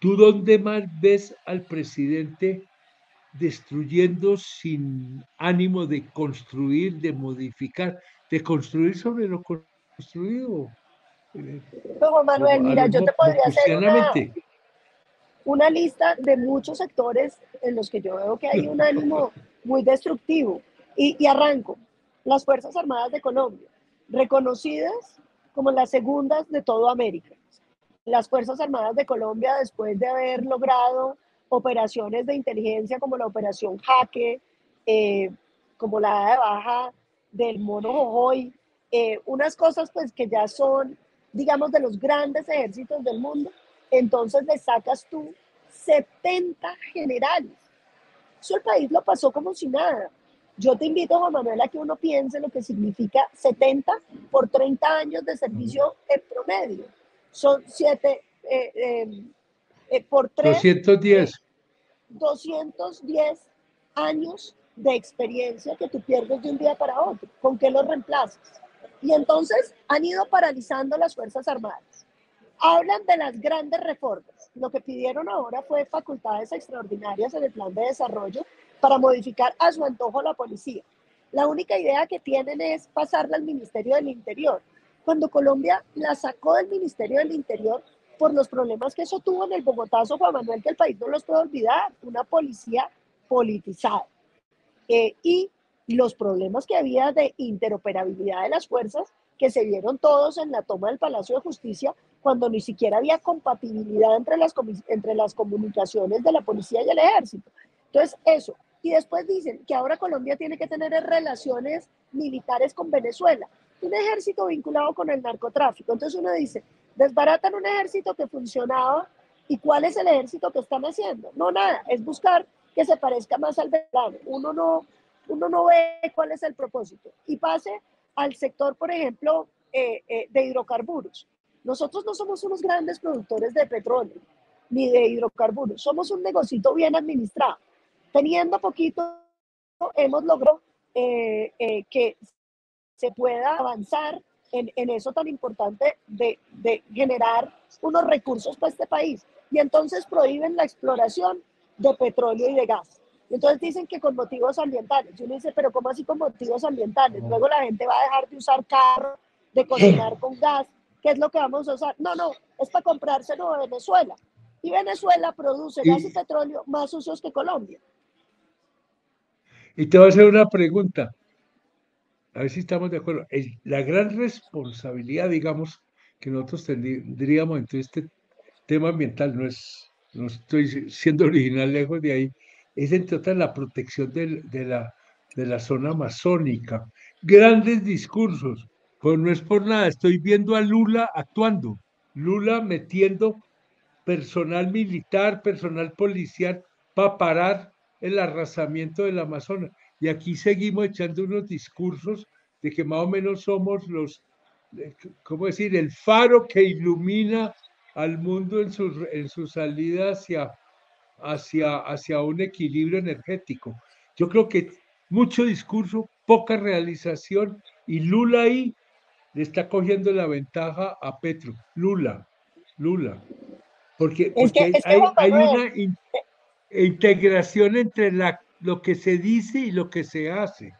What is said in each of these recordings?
¿Tú dónde más ves al presidente destruyendo sin ánimo de construir, de modificar, de construir sobre lo construido? Juan Manuel, mira, yo te podría hacer una lista de muchos sectores en los que yo veo que hay un ánimo muy destructivo. Y arranco. Las Fuerzas Armadas de Colombia, reconocidas como las segundas de toda América. Las Fuerzas Armadas de Colombia, después de haber logrado operaciones de inteligencia como la operación Jaque, como la de baja del Mono Jojoy, unas cosas pues que ya son, digamos, de los grandes ejércitos del mundo, entonces le sacas tú 70 generales. Eso el país lo pasó como si nada. Yo te invito, Juan Manuel, a que uno piense lo que significa 70 por 30 años de servicio en promedio. Son 7 por 3. 210. 210 años de experiencia que tú pierdes de un día para otro. ¿Con qué los reemplazas? Y entonces han ido paralizando las Fuerzas Armadas. Hablan de las grandes reformas. Lo que pidieron ahora fue facultades extraordinarias en el plan de desarrollo para modificar a su antojo la policía. La única idea que tienen es pasarla al Ministerio del Interior. Cuando Colombia la sacó del Ministerio del Interior por los problemas que eso tuvo en el Bogotazo, Juan Manuel, que el país no los puede olvidar, una policía politizada. Y los problemas que había de interoperabilidad de las fuerzas que se vieron todos en la toma del Palacio de Justicia, cuando ni siquiera había compatibilidad entre las comunicaciones de la policía y el ejército. Entonces, eso. Y después dicen que ahora Colombia tiene que tener relaciones militares con Venezuela. Un ejército vinculado con el narcotráfico. Entonces uno dice, desbaratan un ejército que funcionaba, ¿y cuál es el ejército que están haciendo? No, nada, es buscar que se parezca más al verano. Uno no ve cuál es el propósito. Y pase al sector, por ejemplo, de hidrocarburos. Nosotros no somos unos grandes productores de petróleo ni de hidrocarburos, somos un negocito bien administrado. Teniendo poquito, hemos logrado que se pueda avanzar en eso tan importante de generar unos recursos para este país. Y entonces prohíben la exploración de petróleo y de gas. Entonces dicen que con motivos ambientales. Y uno dice, pero ¿cómo así con motivos ambientales? Luego la gente va a dejar de usar carro, de cocinar con gas. ¿Qué es lo que vamos a usar? No, no, es para comprárselo a Venezuela. Y Venezuela produce gas y petróleo más sucios que Colombia. Y te voy a hacer una pregunta. A ver si estamos de acuerdo. La gran responsabilidad, digamos, que nosotros tendríamos en todo este tema ambiental, no estoy siendo original, lejos de ahí, es entre otras la protección de la zona amazónica. Grandes discursos, pues no es por nada, estoy viendo a Lula actuando, Lula metiendo personal militar, personal policial para parar el arrasamiento del Amazonas. Y aquí seguimos echando unos discursos de que más o menos somos los, ¿cómo decir?, el faro que ilumina al mundo en su salida hacia un equilibrio energético. Yo creo que mucho discurso, poca realización, y Lula ahí le está cogiendo la ventaja a Petro. Lula. Porque hay una integración entre lo que se dice y lo que se hace.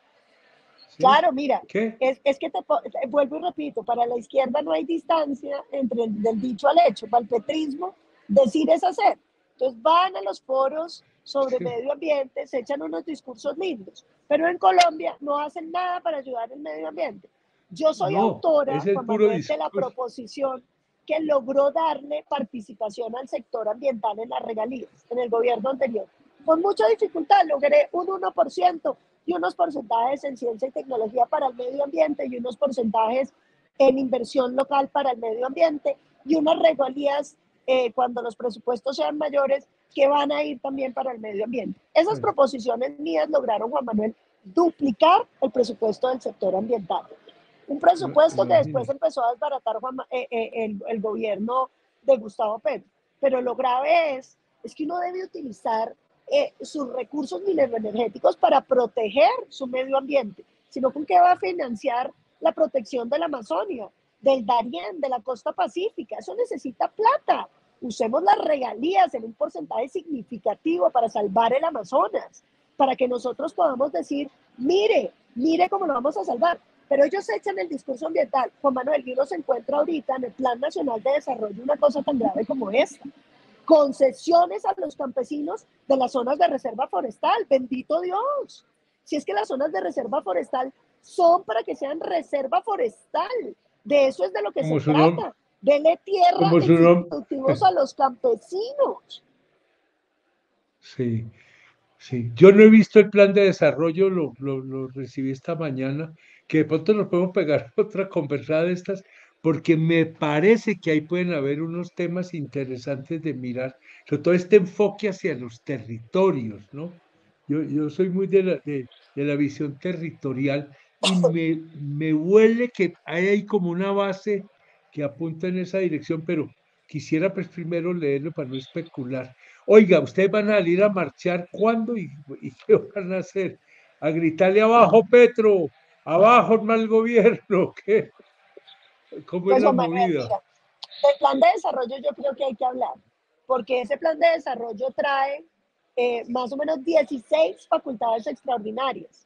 ¿Sí? Claro, mira, es que te vuelvo y repito, para la izquierda no hay distancia entre del dicho al hecho. Para el petrismo, decir es hacer. Entonces van a los foros sobre medio ambiente, se echan unos discursos lindos, pero en Colombia no hacen nada para ayudar al medio ambiente. Yo soy autora de la proposición que logró darle participación al sector ambiental en las regalías, en el gobierno anterior. Con mucha dificultad logré un 1% y unos porcentajes en ciencia y tecnología para el medio ambiente y unos porcentajes en inversión local para el medio ambiente y unas regalías cuando los presupuestos sean mayores que van a ir también para el medio ambiente. Esas proposiciones mías lograron, Juan Manuel, duplicar el presupuesto del sector ambiental. Un presupuesto que después empezó a desbaratar el gobierno de Gustavo Petro. Pero lo grave es que uno debe utilizar sus recursos mineroenergéticos para proteger su medio ambiente, sino con qué va a financiar la protección de la Amazonia, del Darién, de la costa pacífica. Eso necesita plata. usemos las regalías en un porcentaje significativo para salvar el Amazonas, para que nosotros podamos decir, mire cómo lo vamos a salvar. Pero ellos echan el discurso ambiental. Juan Manuel, Guido se encuentra ahorita en el Plan Nacional de Desarrollo una cosa tan grave como esta. Concesiones a los campesinos de las zonas de reserva forestal. ¡Bendito Dios! Si es que las zonas de reserva forestal son para que sean reserva forestal. De eso es de lo que se trata. Dele tierra productivos a los campesinos. Sí, sí. Yo no he visto el plan de desarrollo, lo recibí esta mañana, que de pronto nos podemos pegar otra conversada de estas, porque me parece que ahí pueden haber unos temas interesantes de mirar, sobre todo este enfoque hacia los territorios, ¿no? Yo soy muy de la visión territorial y me huele que hay como una base que apunta en esa dirección, pero quisiera pues primero leerlo para no especular. Oiga, ustedes van a salir a marchar, ¿cuándo y qué van a hacer? A gritarle abajo Petro, abajo el mal gobierno, ¿qué? ¿Cómo pues, es la movida? Manuel, mira, del plan de desarrollo yo creo que hay que hablar, porque ese plan de desarrollo trae más o menos 16 facultades extraordinarias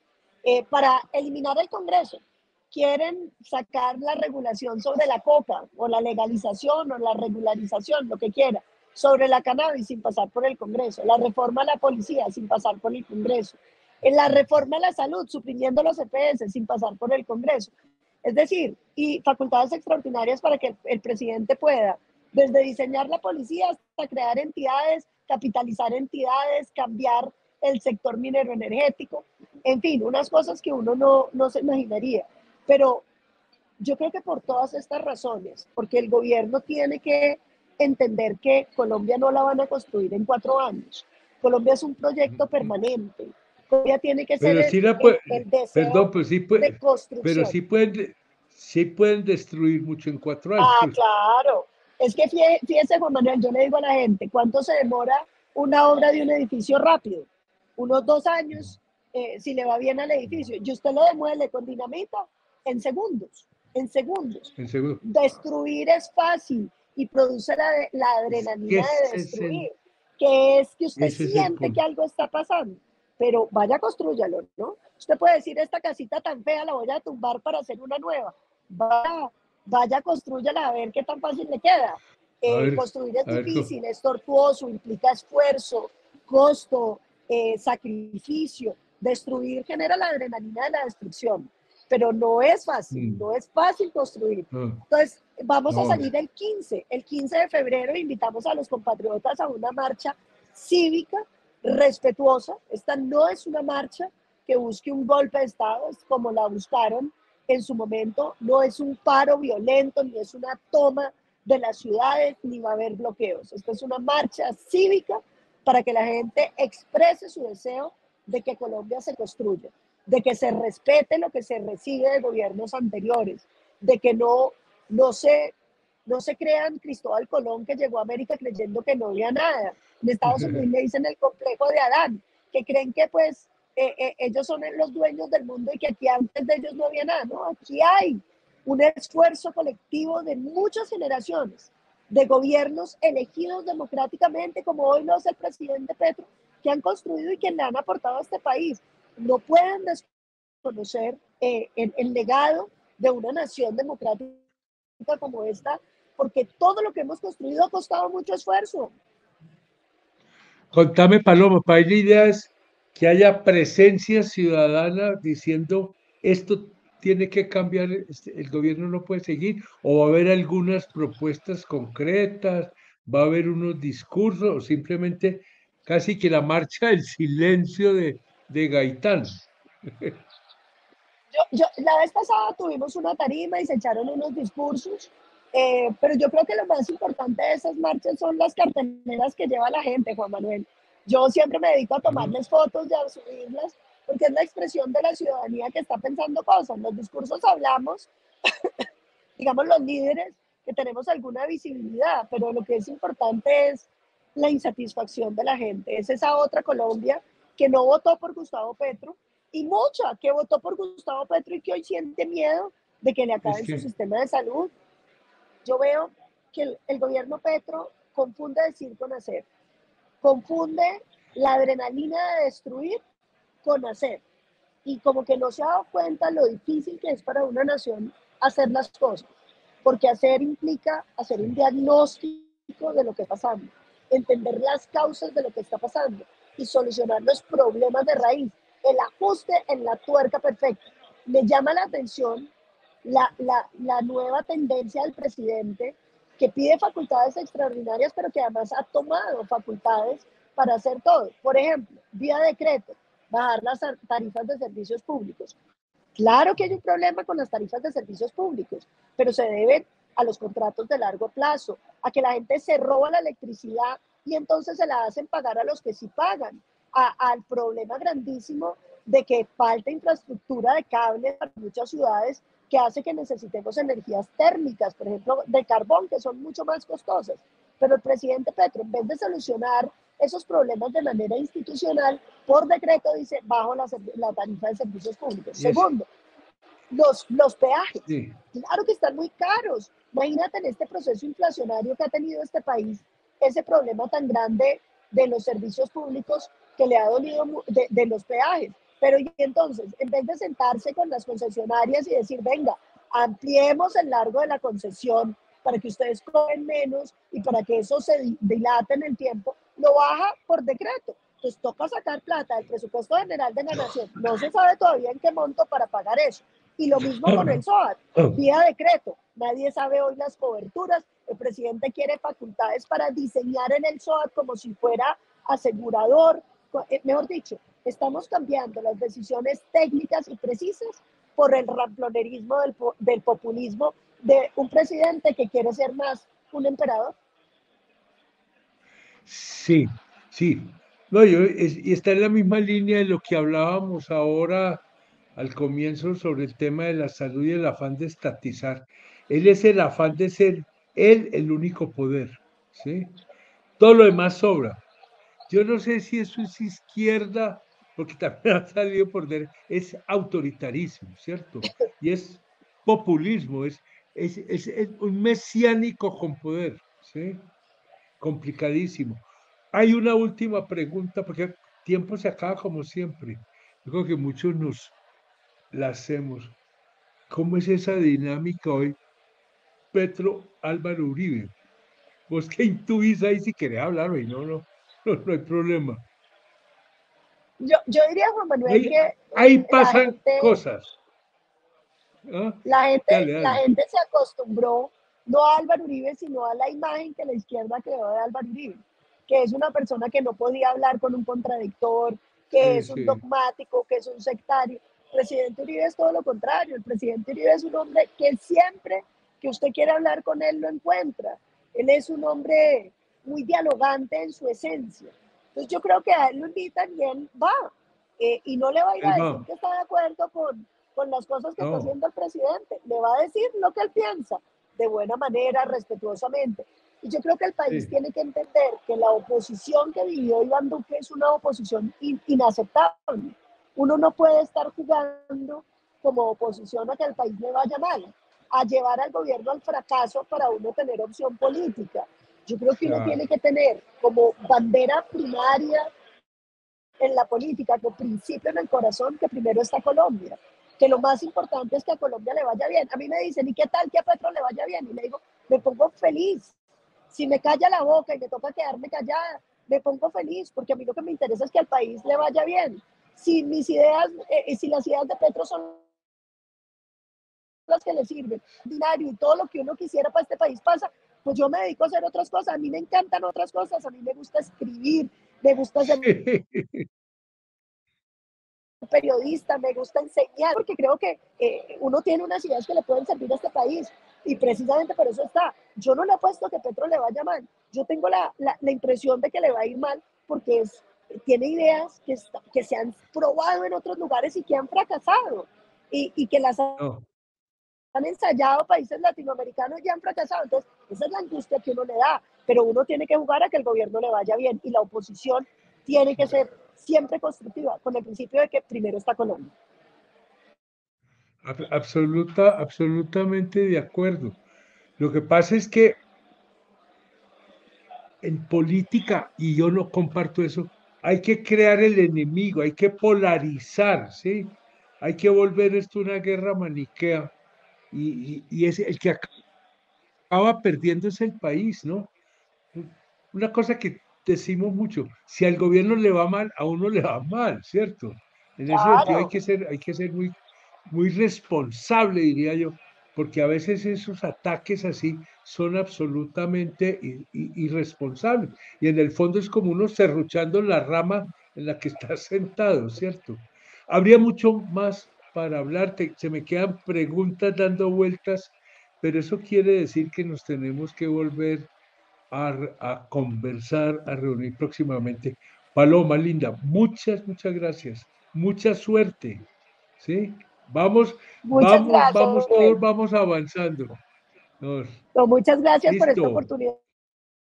para eliminar el Congreso. Quieren sacar la regulación sobre la coca, o la legalización, o la regularización, lo que quiera, sobre la cannabis sin pasar por el Congreso, la reforma a la policía sin pasar por el Congreso, en la reforma a la salud, suprimiendo los EPS sin pasar por el Congreso. Es decir, y facultades extraordinarias para que el presidente pueda, desde diseñar la policía hasta crear entidades, capitalizar entidades, cambiar el sector minero energético, en fin, unas cosas que uno no se imaginaría. Pero yo creo que por todas estas razones, porque el gobierno tiene que entender que Colombia no la van a construir en 4 años. Colombia es un proyecto permanente. Colombia tiene que ser el deseo de construcción. Pero sí pueden destruir mucho en 4 años. Ah, claro. Es que fíjese, Juan Manuel, yo le digo a la gente, ¿cuánto se demora una obra de un edificio rápido? Unos 2 años, si le va bien al edificio. Y usted lo demuele con dinamita en segundos, en segundos. En segundos. Destruir es fácil y produce la adrenalina de destruir, que es que usted siente que algo está pasando. Pero vaya, construyalo, ¿no? Usted puede decir, esta casita tan fea la voy a tumbar para hacer una nueva. Vaya, construyala a ver qué tan fácil le queda. Construir es difícil, es tortuoso, implica esfuerzo, costo, sacrificio. Destruir genera la adrenalina de la destrucción, pero no es fácil, no es fácil construir. Entonces, vamos a salir el 15 de febrero, invitamos a los compatriotas a una marcha cívica, respetuosa. Esta no es una marcha que busque un golpe de Estado, es como la buscaron en su momento. No es un paro violento, ni es una toma de las ciudades, ni va a haber bloqueos. Esta es una marcha cívica para que la gente exprese su deseo de que Colombia se construya, de que se respete lo que se recibe de gobiernos anteriores, de que no se crean Cristóbal Colón, que llegó a América creyendo que no había nada. En Estados Unidos le dicen el complejo de Adán, que creen que pues ellos son los dueños del mundo y que aquí antes de ellos no había nada. No, aquí hay un esfuerzo colectivo de muchas generaciones, de gobiernos elegidos democráticamente, como hoy lo hace el presidente Petro, que han construido y que le han aportado a este país. No pueden desconocer el legado de una nación democrática como esta, porque todo lo que hemos construido ha costado mucho esfuerzo. Contame, Paloma, para la idea es que haya presencia ciudadana diciendo esto tiene que cambiar, el gobierno no puede seguir, o va a haber algunas propuestas concretas, va a haber unos discursos, o simplemente casi que la marcha del silencio de Gaitán. La vez pasada tuvimos una tarima y se echaron unos discursos, pero yo creo que lo más importante de esas marchas son las carteleras que lleva la gente, Juan Manuel. Yo siempre me dedico a tomarles fotos y a subirlas, porque es la expresión de la ciudadanía que está pensando cosas. Los discursos hablamos, digamos los líderes, que tenemos alguna visibilidad, pero lo que es importante es la insatisfacción de la gente. Es esa otra Colombia que no votó por Gustavo Petro, y mucha que votó por Gustavo Petro y que hoy siente miedo de que le acaben su sistema de salud. Yo veo que el gobierno Petro confunde decir con hacer. Confunde la adrenalina de destruir con hacer. Y como que no se ha dado cuenta lo difícil que es para una nación hacer las cosas. Porque hacer implica hacer un diagnóstico de lo que está pasando, entender las causas de lo que está pasando y solucionar los problemas de raíz. El ajuste en la tuerca perfecta. Me llama la atención la nueva tendencia del presidente, que pide facultades extraordinarias, pero que además ha tomado facultades para hacer todo. Por ejemplo, vía decreto, bajar las tarifas de servicios públicos. Claro que hay un problema con las tarifas de servicios públicos, pero se deben a los contratos de largo plazo, a que la gente se roba la electricidad y entonces se la hacen pagar a los que sí pagan, al problema grandísimo de que falta infraestructura de cable para muchas ciudades, que hace que necesitemos energías térmicas, por ejemplo, de carbón, que son mucho más costosas. Pero el presidente Petro, en vez de solucionar esos problemas de manera institucional, por decreto dice, bajo la tarifa de servicios públicos. Sí. Segundo, los peajes. Sí. Claro que están muy caros. Imagínate en este proceso inflacionario que ha tenido este país, ese problema tan grande de los servicios públicos que le ha dolido de los peajes. Pero y entonces, en vez de sentarse con las concesionarias y decir, venga, ampliemos el largo de la concesión para que ustedes cobren menos y para que eso se dilate en el tiempo, lo baja por decreto. Entonces toca sacar plata del presupuesto general de la nación. No se sabe todavía en qué monto para pagar eso. Y lo mismo con el SOAT, vía decreto. Nadie sabe hoy las coberturas. El presidente quiere facultades para diseñar en el SOAT como si fuera asegurador. Mejor dicho, estamos cambiando las decisiones técnicas y precisas por el ramplonerismo del populismo de un presidente que quiere ser más un emperador. Sí, sí. No, está en la misma línea de lo que hablábamos ahora al comienzo sobre el tema de la salud y el afán de estatizar. Él es el afán de ser él el único poder, ¿sí? Todo lo demás sobra. Yo no sé si eso es izquierda, porque también ha salido por derecha, es autoritarismo, ¿cierto? Y es populismo, es un mesiánico con poder, ¿sí? Complicadísimo. Hay una última pregunta, porque el tiempo se acaba como siempre. Yo creo que muchos nos la hacemos. ¿Cómo es esa dinámica hoy, Petro, Álvaro Uribe? ¿Vos qué intuís ahí si querés hablar hoy? No hay problema. Yo diría, Juan Manuel, ahí pasan cosas. ¿Ah? Dale. La gente se acostumbró, no a Álvaro Uribe, sino a la imagen que la izquierda creó de Álvaro Uribe, que es una persona que no podía hablar con un contradictor, que es un dogmático, que es un sectario. El presidente Uribe es todo lo contrario. El presidente Uribe es un hombre que siempre que usted quiere hablar con él, lo encuentra. Él es un hombre muy dialogante en su esencia. Entonces yo creo que a él lo invitan y él va. Y no le va a ir a decir que está de acuerdo con las cosas que está haciendo el presidente. Le va a decir lo que él piensa, de buena manera, respetuosamente. Y yo creo que el país tiene que entender que la oposición que vivió Iván Duque es una oposición inaceptable. Uno no puede estar jugando como oposición a que el país le vaya mal, a llevar al gobierno al fracaso para uno tener opción política. Yo creo que uno tiene que tener como bandera primaria en la política, como principio en el corazón, que primero está Colombia, que lo más importante es que a Colombia le vaya bien. A mí me dicen, ¿y qué tal que a Petro le vaya bien? Y le digo, me pongo feliz. Si me calla la boca y me toca quedarme callada, me pongo feliz, porque a mí lo que me interesa es que al país le vaya bien. Si mis ideas, si las ideas de Petro son las que le sirven, binario y todo lo que uno quisiera para este país pasa, pues yo me dedico a hacer otras cosas. A mí me encantan otras cosas, a mí me gusta escribir, me gusta ser periodista, me gusta enseñar, porque creo que uno tiene unas ideas que le pueden servir a este país, y precisamente por eso está. Yo no le apuesto que Petro le vaya mal, yo tengo la impresión de que le va a ir mal, porque tiene ideas que se han probado en otros lugares y que han fracasado, y que las han ensayado países latinoamericanos y han fracasado. Entonces esa es la angustia que uno le da, pero uno tiene que jugar a que el gobierno le vaya bien, y la oposición tiene que ser siempre constructiva, con el principio de que primero está Colombia. Absolutamente de acuerdo. Lo que pasa es que en política, y yo no comparto eso, hay que crear el enemigo, hay que polarizar, ¿sí? Hay que volver esto una guerra maniquea, y es el que acaba perdiendo es el país, ¿no? Una cosa que decimos mucho, si al gobierno le va mal, a uno le va mal, ¿cierto? En ese sentido hay que ser muy, muy responsable, diría yo, porque a veces esos ataques así son absolutamente irresponsables. Y en el fondo es como uno serruchando la rama en la que está sentado, ¿cierto? Habría mucho más para hablar, se me quedan preguntas dando vueltas, pero eso quiere decir que nos tenemos que volver a conversar, a reunir próximamente. Paloma, linda, muchas gracias. Mucha suerte, ¿sí? Vamos, todos vamos avanzando. No, muchas gracias por esta oportunidad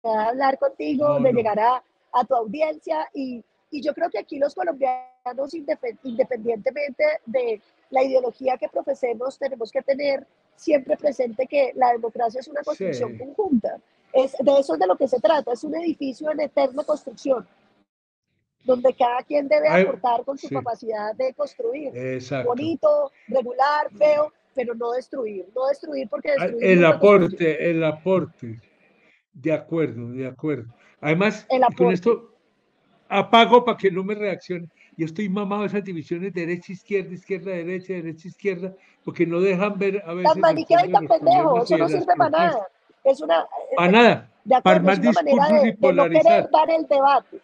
de hablar contigo, de llegar a tu audiencia, y yo creo que aquí los colombianos, independientemente de la ideología que profesemos, tenemos que tener siempre presente que la democracia es una construcción conjunta. De eso es de lo que se trata, es un edificio en eterna construcción, donde cada quien debe aportar con su capacidad de construir. Exacto. Bonito, regular, feo, pero no destruir. No destruir porque destruir... El aporte. De acuerdo. Además, con esto apago para que no me reaccione. Yo estoy mamado de esas divisiones derecha-izquierda, izquierda-derecha, derecha-izquierda, porque no dejan ver a veces... Tan maniqueo y tan pendejo, eso no sirve para nada. Es una... Para nada, para más discursos y polarizar. De no querer dar el debate.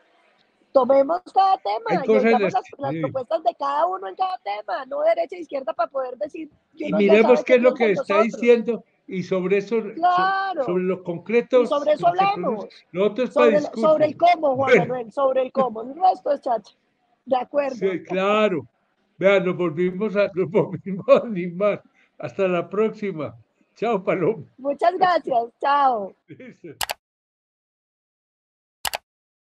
Tomemos cada tema, entonces, las propuestas de cada uno en cada tema, no derecha e izquierda, para poder decir... Y miremos qué es lo que está diciendo, y sobre eso, sobre lo concreto... Y sobre eso hablamos. Lo otro es para discutir. Sobre el cómo, Juan Manuel, sobre el cómo. El resto es chacha. De acuerdo. Sí, claro. Vean, nos volvimos a animar. Hasta la próxima. Chao, Paloma. Muchas gracias. Chao.